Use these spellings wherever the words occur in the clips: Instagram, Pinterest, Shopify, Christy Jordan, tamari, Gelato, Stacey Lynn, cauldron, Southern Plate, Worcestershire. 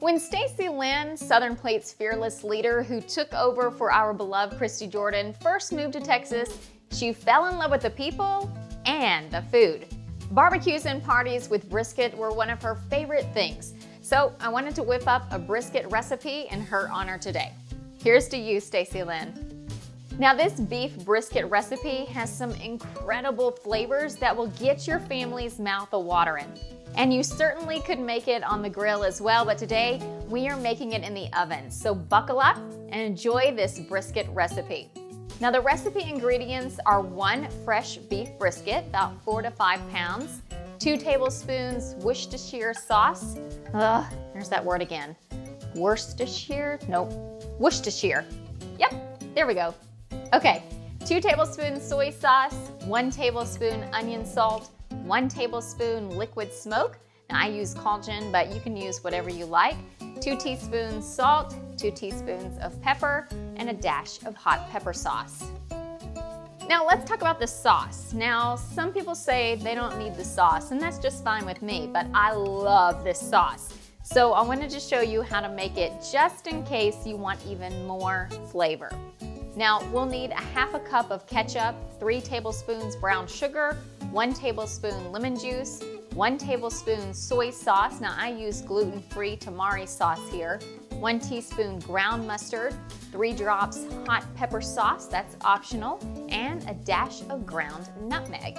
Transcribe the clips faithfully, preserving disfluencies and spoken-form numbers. When Stacey Lynn, Southern Plate's fearless leader who took over for our beloved Christy Jordan, first moved to Texas, she fell in love with the people and the food. Barbecues and parties with brisket were one of her favorite things, so I wanted to whip up a brisket recipe in her honor today. Here's to you, Stacey Lynn. Now, this beef brisket recipe has some incredible flavors that will get your family's mouth a-watering. And you certainly could make it on the grill as well, but today we are making it in the oven. So buckle up and enjoy this brisket recipe. Now, the recipe ingredients are one fresh beef brisket, about four to five pounds, two tablespoons Worcestershire sauce. Ugh, there's that word again. Worcestershire, nope, Worcestershire. Yep, there we go. Okay, two tablespoons soy sauce, one tablespoon onion salt, one tablespoon liquid smoke. Now, I use cauldron, but you can use whatever you like. Two teaspoons salt, two teaspoons of pepper, and a dash of hot pepper sauce. Now, let's talk about the sauce. Now, some people say they don't need the sauce, and that's just fine with me, but I love this sauce. So I wanted to show you how to make it just in case you want even more flavor. Now, we'll need a half a cup of ketchup, three tablespoons brown sugar, one tablespoon lemon juice, one tablespoon soy sauce. Now, I use gluten-free tamari sauce here. One teaspoon ground mustard, three drops hot pepper sauce, that's optional, and a dash of ground nutmeg.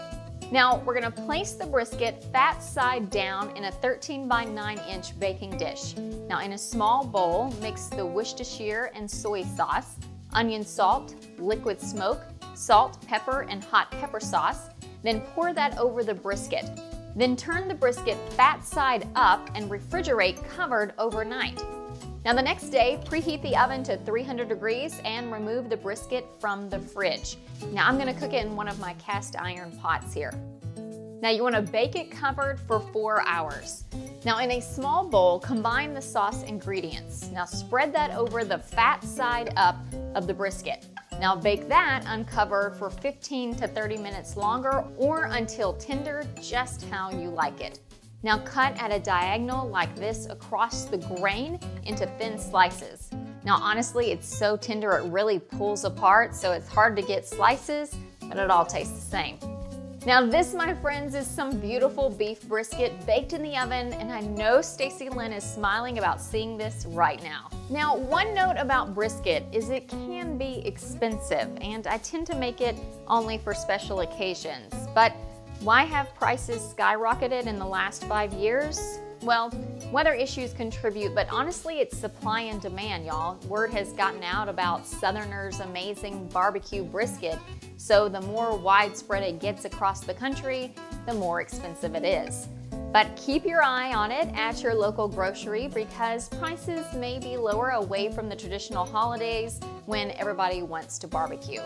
Now, we're gonna place the brisket fat side down in a thirteen by nine inch baking dish. Now, in a small bowl, mix the Worcestershire and soy sauce, onion salt, liquid smoke, salt, pepper, and hot pepper sauce. Then pour that over the brisket. Then turn the brisket fat side up and refrigerate covered overnight. Now, the next day, preheat the oven to three hundred degrees and remove the brisket from the fridge. Now, I'm gonna cook it in one of my cast iron pots here. Now, you wanna bake it covered for four hours. Now, in a small bowl, combine the sauce ingredients. Now, spread that over the fat side up of the brisket. Now, bake that uncovered for fifteen to thirty minutes longer or until tender, just how you like it. Now, cut at a diagonal like this across the grain into thin slices. Now, honestly, it's so tender it really pulls apart, so it's hard to get slices, but it all tastes the same. Now, this, my friends, is some beautiful beef brisket baked in the oven, and I know Stacey Lynn is smiling about seeing this right now. Now, one note about brisket is it can be expensive, and I tend to make it only for special occasions. But why have prices skyrocketed in the last five years? Well, weather issues contribute, but honestly, it's supply and demand, y'all. Word has gotten out about Southerners' amazing barbecue brisket, so the more widespread it gets across the country, the more expensive it is. But keep your eye on it at your local grocery because prices may be lower away from the traditional holidays when everybody wants to barbecue.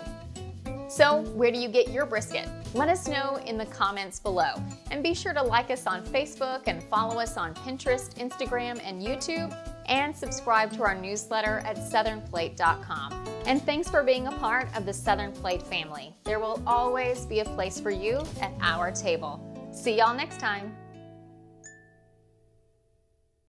So, where do you get your brisket? Let us know in the comments below. And be sure to like us on Facebook and follow us on Pinterest, Instagram, and YouTube, and subscribe to our newsletter at southern plate dot com. And thanks for being a part of the Southern Plate family. There will always be a place for you at our table. See y'all next time.